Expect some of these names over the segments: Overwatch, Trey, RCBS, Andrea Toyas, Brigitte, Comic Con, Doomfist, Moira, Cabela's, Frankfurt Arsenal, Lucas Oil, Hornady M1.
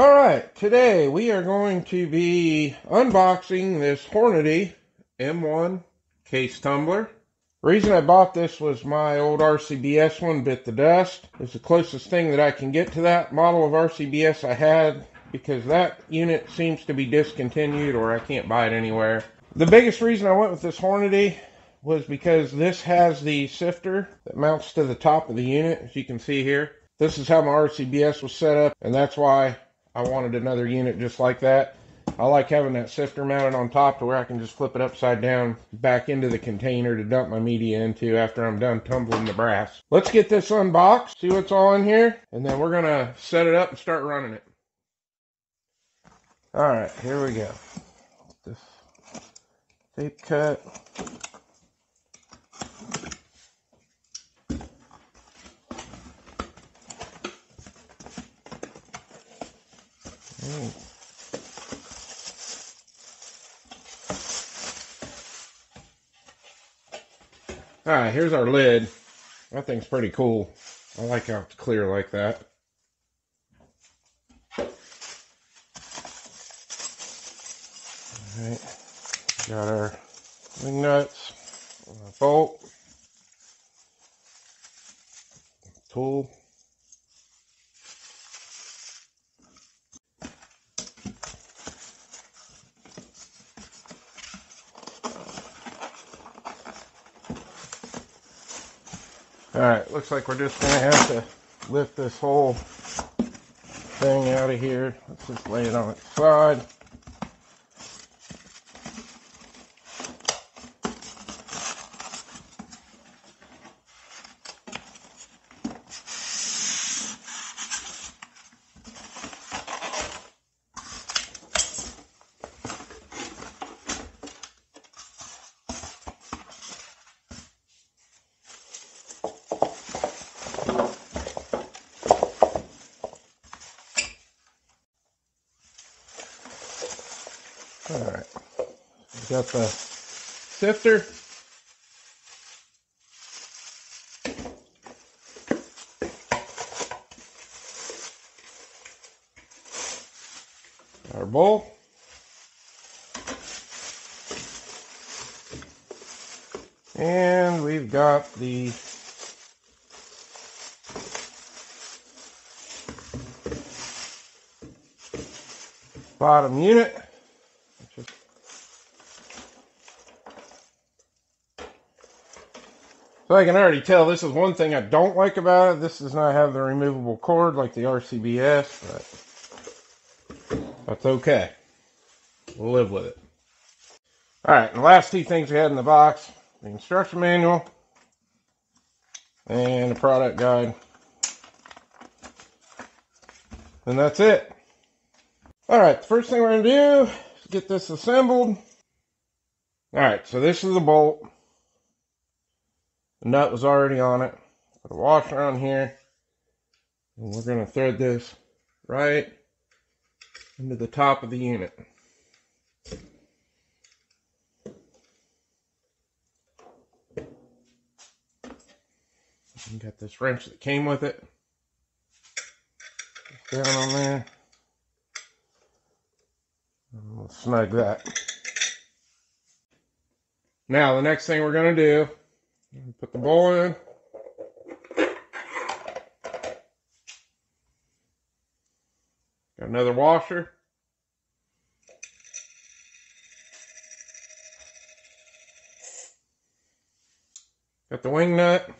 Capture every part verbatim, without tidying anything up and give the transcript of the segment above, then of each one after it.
Alright, today we are going to be unboxing this Hornady M one case tumbler. Reason I bought this was my old R C B S one bit the dust. It's the closest thing that I can get to that model of R C B S I had, because that unit seems to be discontinued or I can't buy it anywhere. The biggest reason I went with this Hornady was because this has the sifter that mounts to the top of the unit, as you can see here. This is how my R C B S was set up, and that's why I wanted another unit just like that. I like having that sifter mounted on top to where I can just flip it upside down back into the container to dump my media into after I'm done tumbling the brass. Let's get this unboxed, see what's all in here, and then we're gonna set it up and start running it. All right, here we go. This tape cut. Ooh. All right, here's our lid. That thing's pretty cool. I like how it's clear like that. All right, got our wing nuts, our bolt, tool. Alright, looks like we're just going to have to lift this whole thing out of here. Let's just lay it on its side. Alright, we got the sifter. Our bowl. And we've got the bottom unit. So I can already tell this is one thing I don't like about it. This does not have the removable cord like the R C B S, but that's okay. We'll live with it. All right, the last two things we had in the box, the instruction manual and the product guide. And that's it. All right, the first thing we're gonna do is get this assembled. All right, so this is the bolt. The nut was already on it. Put a washer on here. And we're going to thread this right into the top of the unit. You got this wrench that came with it. Down on there. And we'll snug that. Now, the next thing we're going to do. Put the bowl in. Got another washer. Got the wing nut.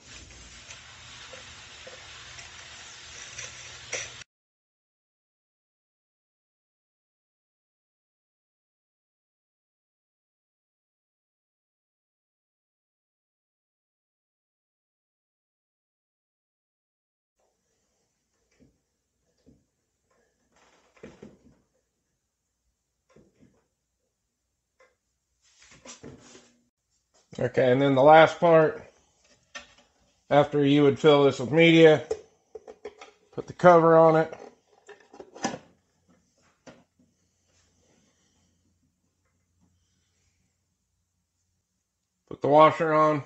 Okay, and then the last part, after you would fill this with media, put the cover on it. Put the washer on.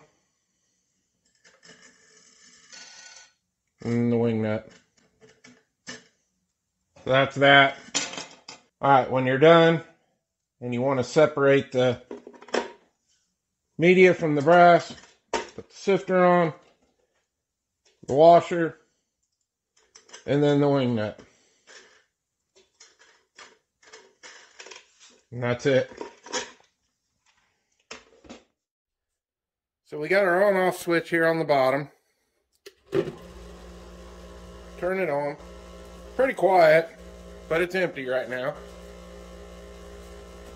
And the wing nut. So that's that. All right, when you're done and you want to separate the media from the brass, put the sifter on, the washer, and then the wing nut. And that's it. So we got our on-off switch here on the bottom. Turn it on. Pretty quiet, but it's empty right now.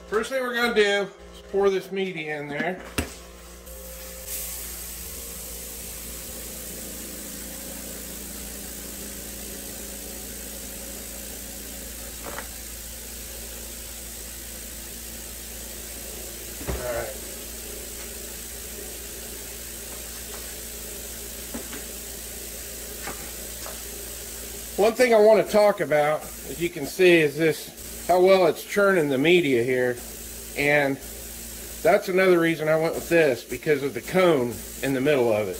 First thing we're going to do is pour this media in there. One thing I want to talk about, as you can see, is this, how well it's churning the media here. And that's another reason I went with this, because of the cone in the middle of it.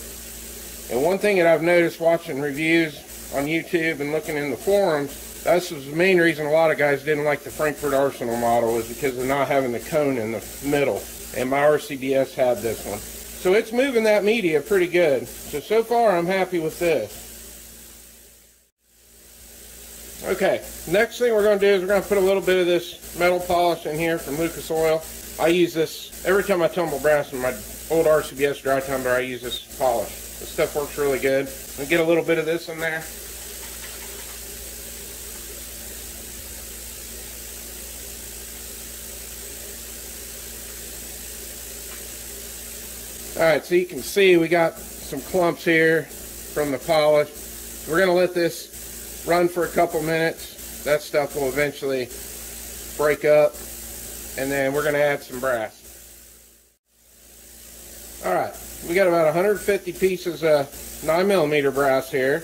And one thing that I've noticed watching reviews on YouTube and looking in the forums, that's the main reason a lot of guys didn't like the Frankfurt Arsenal model, is because of not having the cone in the middle. And my R C B S had this one. So it's moving that media pretty good. So, so far I'm happy with this. Okay, next thing we're going to do is we're going to put a little bit of this metal polish in here from Lucas Oil. I use this every time I tumble brass in my old R C B S dry tumbler. I use this polish. This stuff works really good. I'm going to get a little bit of this in there. Alright, so you can see we got some clumps here from the polish. We're going to let this run for a couple minutes. That stuff will eventually break up, and then we're going to add some brass. All right, we got about one hundred fifty pieces of nine millimeter brass here.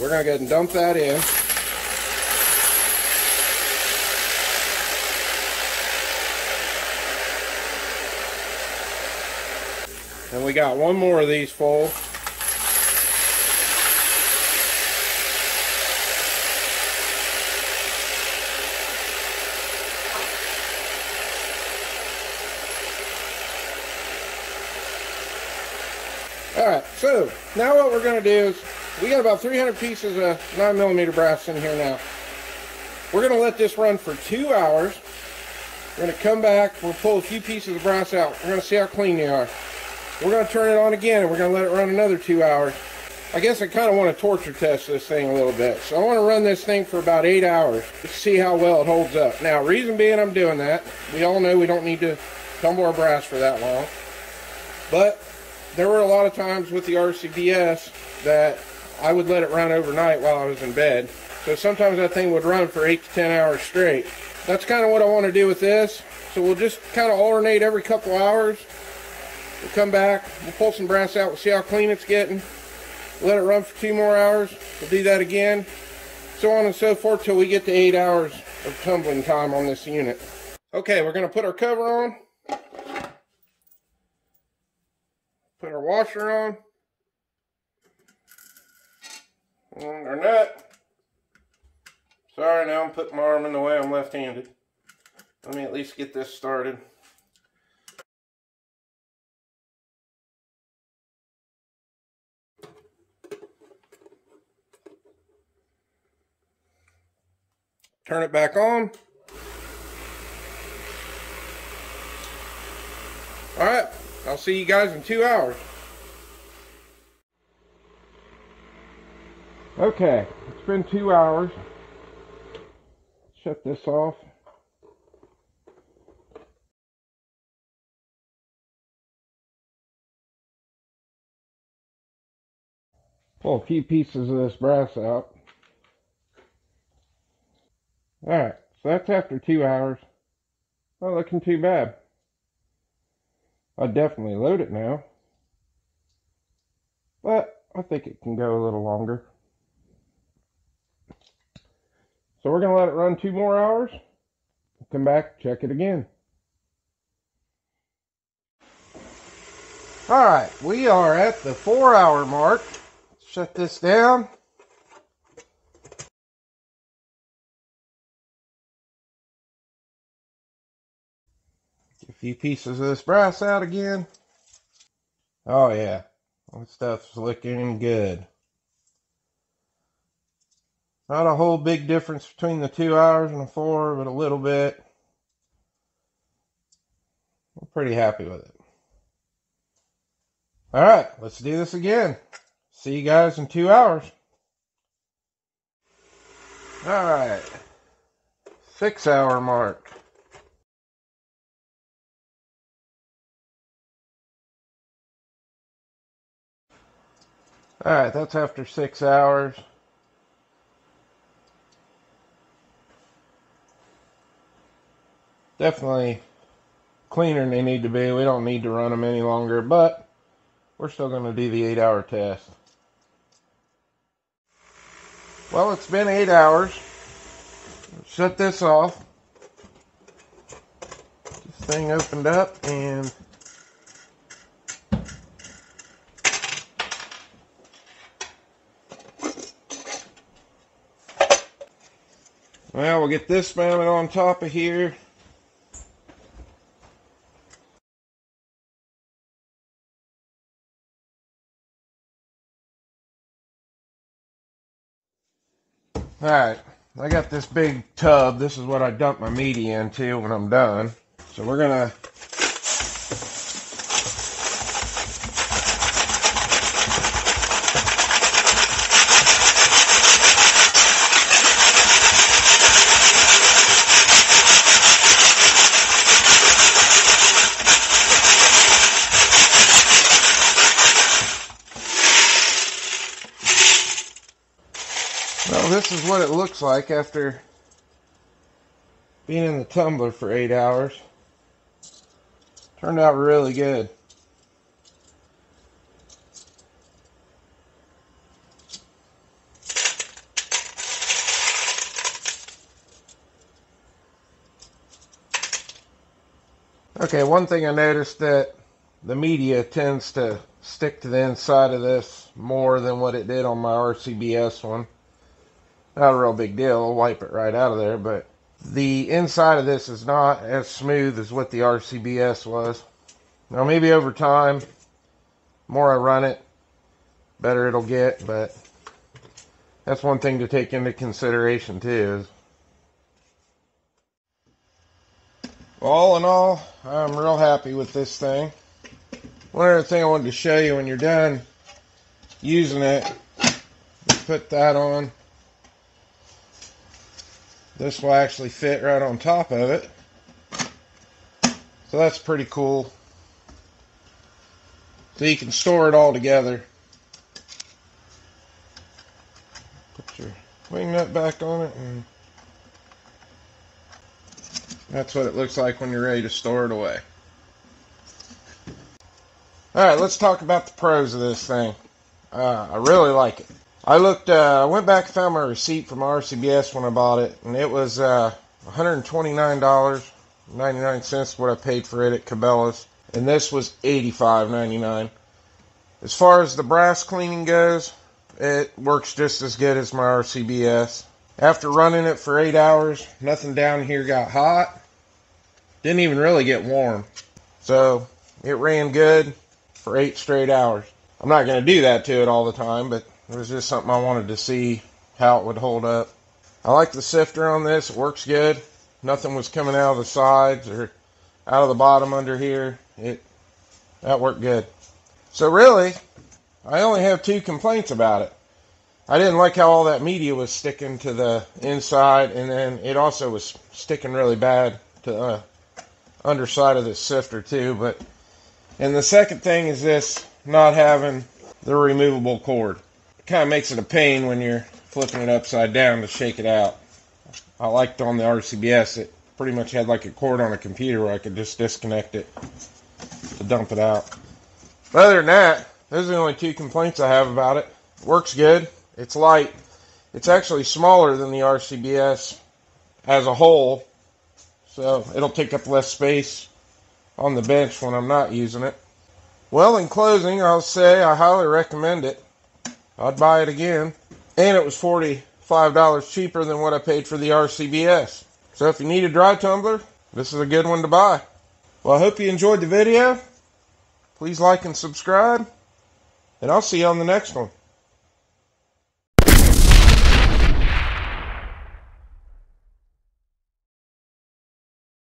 We're going to go ahead and dump that in. And we got one more of these full. Alright, so now what we're going to do is, we got about three hundred pieces of nine millimeter brass in here now. We're going to let this run for two hours. We're going to come back, we'll pull a few pieces of brass out. We're going to see how clean they are. We're going to turn it on again, and we're going to let it run another two hours. I guess I kind of want to torture test this thing a little bit. So I want to run this thing for about eight hours to see how well it holds up. Now, reason being I'm doing that, we all know we don't need to tumble our brass for that long. But there were a lot of times with the R C B S that I would let it run overnight while I was in bed. So sometimes that thing would run for eight to ten hours straight. That's kind of what I want to do with this. So we'll just kind of alternate every couple hours. We'll come back, we'll pull some brass out, we'll see how clean it's getting. Let it run for two more hours. We'll do that again. So on and so forth till we get to eight hours of tumbling time on this unit. Okay, we're going to put our cover on. Put our washer on, and our nut. Sorry, now I'm putting my arm in the way, I'm left-handed. Let me at least get this started. Turn it back on. All right. I'll see you guys in two hours. Okay, it's been two hours. Shut this off. Pull a few pieces of this brass out. Alright, so that's after two hours. Not looking too bad. I definitely load it now, but I think it can go a little longer. So we're going to let it run two more hours, come back, check it again. All right, we are at the four hour mark. Shut this down. few pieces of this brass out again. Oh yeah, this stuff's looking good. Not a whole big difference between the two hours and the four, but a little bit. I'm pretty happy with it. All right, let's do this again. See you guys in two hours. All right, six hour mark. All right, that's after six hours. Definitely cleaner than they need to be. We don't need to run them any longer, but we're still going to do the eight hour test. Well, it's been eight hours. Shut this off. This thing opened up and well, we'll get this mounted on top of here. Alright, I got this big tub. This is what I dump my media into when I'm done. So we're gonna This is what it looks like after being in the tumbler for eight hours. Turned out really good. Okay, one thing I noticed that the media tends to stick to the inside of this more than what it did on my R C B S one. Not a real big deal, I'll wipe it right out of there, but the inside of this is not as smooth as what the R C B S was. Now maybe over time, the more I run it, the better it'll get, but that's one thing to take into consideration too. Well, all in all, I'm real happy with this thing. One other thing I wanted to show you when you're done using it, you put that on. This will actually fit right on top of it. So that's pretty cool. So you can store it all together. Put your wing nut back on it, and that's what it looks like when you're ready to store it away. Alright, let's talk about the pros of this thing. Uh, I really like it. I looked, uh, I went back and found my receipt from R C B S when I bought it, and it was uh, one hundred twenty-nine dollars and ninety-nine cents what I paid for it at Cabela's, and this was eighty-five ninety-nine. As far as the brass cleaning goes, it works just as good as my R C B S. After running it for eight hours, nothing down here got hot. Didn't even really get warm. So it ran good for eight straight hours. I'm not going to do that to it all the time, but it was just something I wanted to see how it would hold up. I like the sifter on this. It works good. Nothing was coming out of the sides or out of the bottom under here. It that worked good. So really, I only have two complaints about it. I didn't like how all that media was sticking to the inside, and then it also was sticking really bad to the uh, underside of this sifter too. But and the second thing is this not having the removable cord. Kind of makes it a pain when you're flipping it upside down to shake it out. I liked on the R C B S, it pretty much had like a cord on a computer where I could just disconnect it to dump it out. But other than that, those are the only two complaints I have about it. It works good. It's light. It's actually smaller than the R C B S as a whole, so it'll take up less space on the bench when I'm not using it. Well, in closing, I'll say I highly recommend it. I'd buy it again, and it was forty-five dollars cheaper than what I paid for the R C B S. So if you need a dry tumbler, this is a good one to buy. Well, I hope you enjoyed the video. Please like and subscribe, and I'll see you on the next one.